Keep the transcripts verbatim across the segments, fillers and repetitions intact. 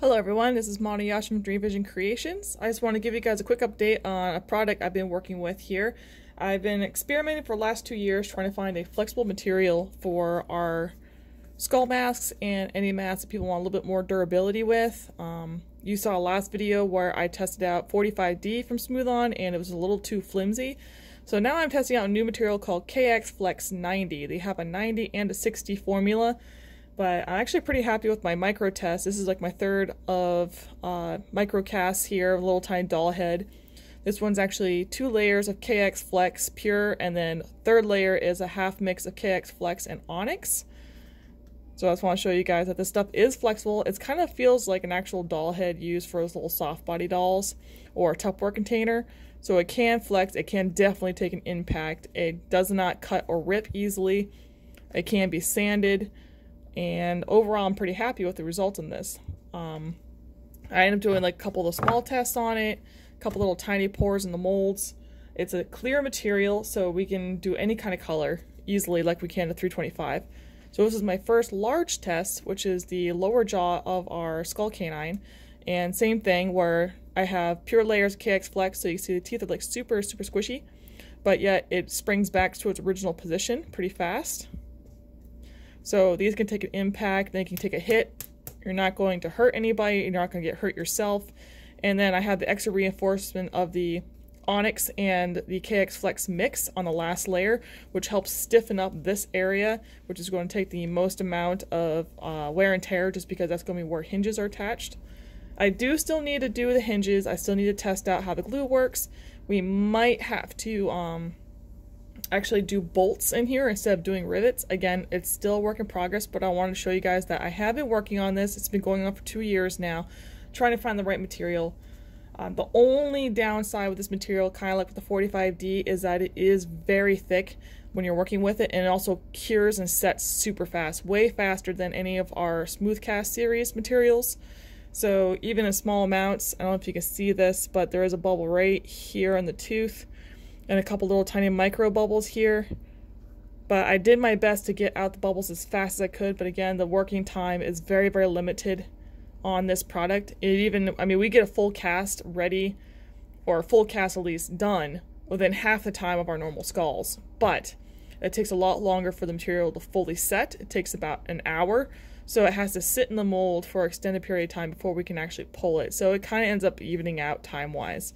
Hello everyone, this is Monoyasha from Dream Vision Creations. I just want to give you guys a quick update on a product I've been working with here. I've been experimenting for the last two years trying to find a flexible material for our skull masks and any masks that people want a little bit more durability with. Um, you saw a last video where I tested out forty-five D from Smooth-On and it was a little too flimsy. So now I'm testing out a new material called K X Flex ninety. They have a ninety and a sixty formula. But I'm actually pretty happy with my micro test. This is like my third of uh, micro casts here, a little tiny doll head. This one's actually two layers of K X Flex Pure, and then third layer is a half mix of K X Flex and Onyx. So I just want to show you guys that this stuff is flexible. It kind of feels like an actual doll head used for those little soft body dolls or a Tupperware container. So it can flex, it can definitely take an impact. It does not cut or rip easily. It can be sanded. And overall, I'm pretty happy with the results in this. Um, I ended up doing like a couple of small tests on it, a couple little tiny pores in the molds. It's a clear material, so we can do any kind of color easily like we can to three twenty-five. So this is my first large test, which is the lower jaw of our skull canine. And same thing where I have pure layers of K X Flex, so you see the teeth are like super, super squishy, but yet it springs back to its original position pretty fast. So these can take an impact, they can take a hit. You're not going to hurt anybody, you're not going to get hurt yourself. And then I have the extra reinforcement of the Onyx and the K X Flex mix on the last layer, which helps stiffen up this area, which is going to take the most amount of uh, wear and tear, just because that's going to be where hinges are attached. I do still need to do the hinges, I still need to test out how the glue works. We might have to um, actually do bolts in here instead of doing rivets. Again, it's still a work in progress, but I wanted to show you guys that I have been working on this. It's been going on for two years now, trying to find the right material. Um, the only downside with this material, kind of like with the forty-five D, is that it is very thick when you're working with it, and it also cures and sets super fast, way faster than any of our SmoothCast series materials. So even in small amounts, I don't know if you can see this, but there is a bubble right here on the tooth, and a couple little tiny micro bubbles here. But I did my best to get out the bubbles as fast as I could, but again, the working time is very, very limited on this product. It even, I mean, we get a full cast ready, or a full cast at least, done within half the time of our normal skulls. But it takes a lot longer for the material to fully set. It takes about an hour, so it has to sit in the mold for an extended period of time before we can actually pull it. So it kind of ends up evening out time-wise.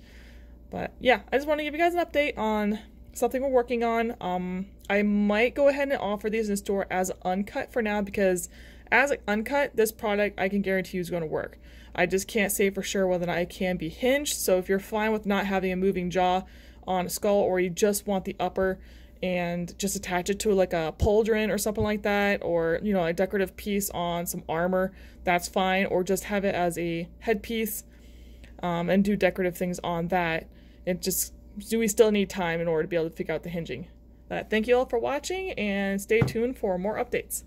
But yeah, I just want to give you guys an update on something we're working on. Um, I might go ahead and offer these in store as uncut for now, because as uncut, this product I can guarantee you is going to work. I just can't say for sure whether or not it can be hinged. So if you're fine with not having a moving jaw on a skull, or you just want the upper and just attach it to like a pauldron or something like that, or you know, a decorative piece on some armor, that's fine. Or just have it as a headpiece um, and do decorative things on that. It just, do we still need time in order to be able to figure out the hinging? Uh, thank you all for watching, and stay tuned for more updates.